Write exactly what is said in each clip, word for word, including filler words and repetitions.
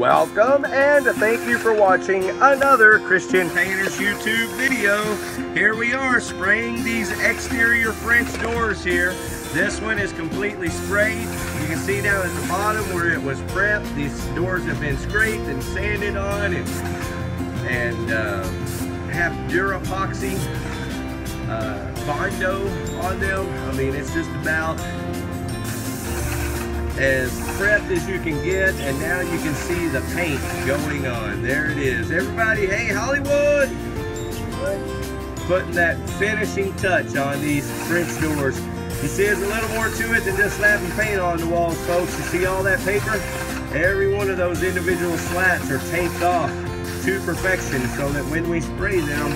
welcome, and thank you for watching another Christian Painters YouTube video. Here we are spraying these exterior French doors here. This one is completely sprayed. You can see down at the bottom where it was prepped, these doors have been scraped and sanded on and, and uh, have Durapoxy uh, Bondo on them. I mean, it's just about as prepped as you can get, and now you can see the paint going on. There it is. Everybody, hey Hollywood! Putting that finishing touch on these French doors. You see there's a little more to it than just slapping paint on the walls, folks. You see all that paper? Every one of those individual slats are taped off to perfection so that when we spray them,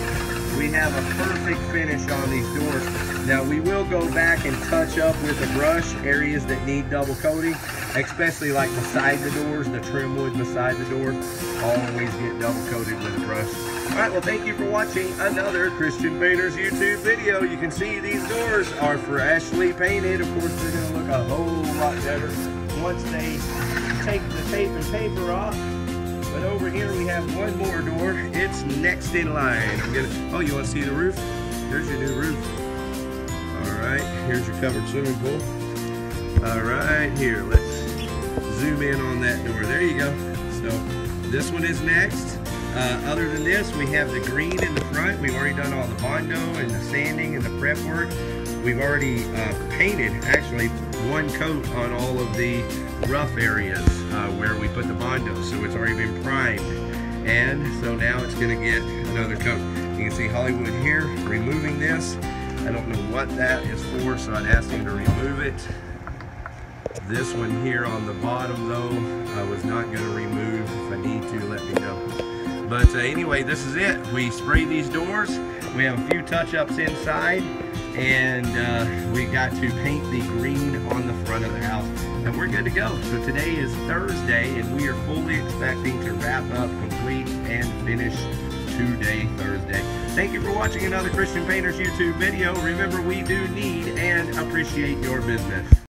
we have a perfect finish on these doors. Now we will go back and touch up with a brush areas that need double coating, especially like beside the doors, the trim wood beside the doors, always get double coated with a brush. All right, well thank you for watching another Christian Painters YouTube video. You can see these doors are freshly painted. Of course they're gonna look a whole lot better once they take the tape and paper off. But over here we have one more door. It's next in line. I'm gonna, oh, you wanna see the roof? There's your new roof. Alright, here's your covered swimming pool. Alright, here, let's zoom in on that door. There you go. So, this one is next. Uh, other than this, we have the green in the front. We've already done all the Bondo and the sanding and the prep work. We've already uh, painted, actually, one coat on all of the rough areas uh, where we put the Bondo. So, it's already been primed. And so now it's going to get another coat. You can see Hollywood here removing this. I don't know what that is for, so I'd ask you to remove it. This one here on the bottom, though, I was not going to remove. If I need to, let me know. But uh, anyway, this is it. We spray these doors. We have a few touch-ups inside, and uh, we got to paint the green on the front of the house, and we're good to go. So today is Thursday, and we are fully expecting to wrap up, complete, and finish today, Thursday. Thank you for watching another Christian Painters YouTube video. Remember, we do need and appreciate your business.